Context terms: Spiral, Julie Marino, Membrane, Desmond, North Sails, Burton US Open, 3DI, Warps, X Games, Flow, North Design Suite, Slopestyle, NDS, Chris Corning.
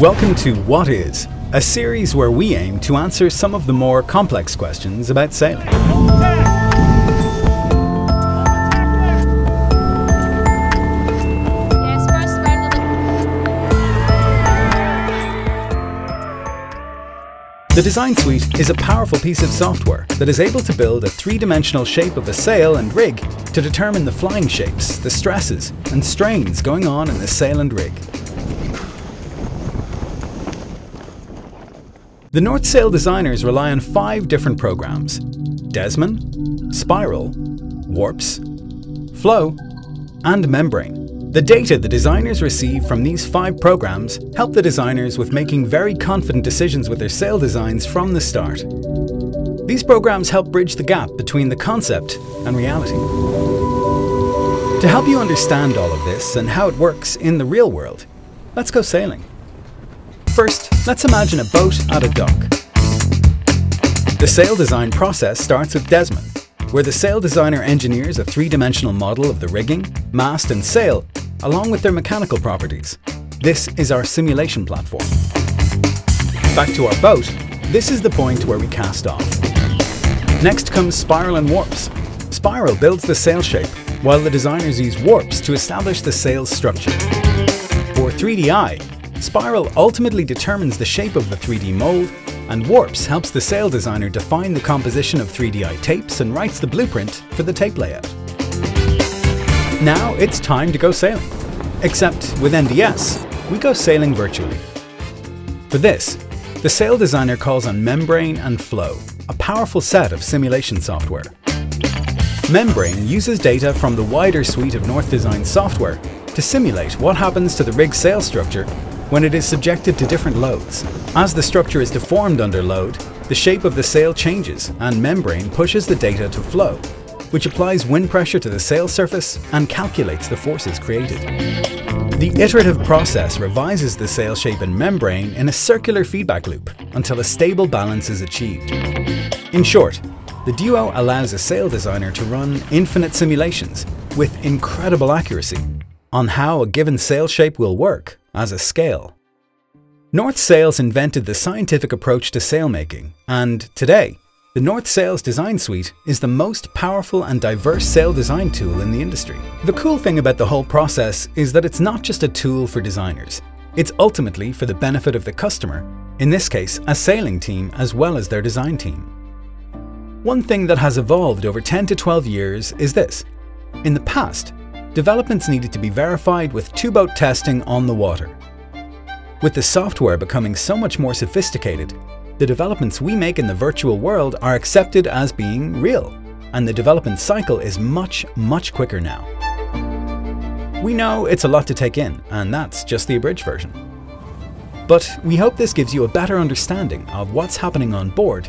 Welcome to What Is, a series where we aim to answer some of the more complex questions about sailing. The Design Suite is a powerful piece of software that is able to build a three-dimensional shape of a sail and rig to determine the flying shapes, the stresses and strains going on in the sail and rig. The North Sail designers rely on 5 different programs: Desmond, Spiral, Warps, Flow, and Membrane. The data the designers receive from these 5 programs help the designers with making very confident decisions with their sail designs from the start. These programs help bridge the gap between the concept and reality. To help you understand all of this and how it works in the real world, let's go sailing. First, let's imagine a boat at a dock. The sail design process starts with Desmond, where the sail designer engineers a three-dimensional model of the rigging, mast and sail, along with their mechanical properties. This is our simulation platform. Back to our boat, this is the point where we cast off. Next comes Spiral and Warps. Spiral builds the sail shape, while the designers use Warps to establish the sail's structure. For 3DI, Spiral ultimately determines the shape of the 3D mold, and Warps helps the sail designer define the composition of 3DI tapes and writes the blueprint for the tape layout. Now it's time to go sailing. Except with NDS, we go sailing virtually. For this, the sail designer calls on Membrane and Flow, a powerful set of simulation software. Membrane uses data from the wider suite of North Design software to simulate what happens to the rig sail structure when it is subjected to different loads. As the structure is deformed under load, the shape of the sail changes and Membrane pushes the data to Flow, which applies wind pressure to the sail surface and calculates the forces created. The iterative process revises the sail shape in Membrane in a circular feedback loop until a stable balance is achieved. In short, the duo allows a sail designer to run infinite simulations with incredible accuracy on how a given sail shape will work as a scale. North Sails invented the scientific approach to sailmaking, and today, the North Sails Design Suite is the most powerful and diverse sail design tool in the industry. The cool thing about the whole process is that it's not just a tool for designers, it's ultimately for the benefit of the customer, in this case, a sailing team as well as their design team. One thing that has evolved over 10 to 12 years is this. In the past, developments needed to be verified with two-boat testing on the water. With the software becoming so much more sophisticated, the developments we make in the virtual world are accepted as being real, and the development cycle is much, much quicker now. We know it's a lot to take in, and that's just the abridged version. But we hope this gives you a better understanding of what's happening on board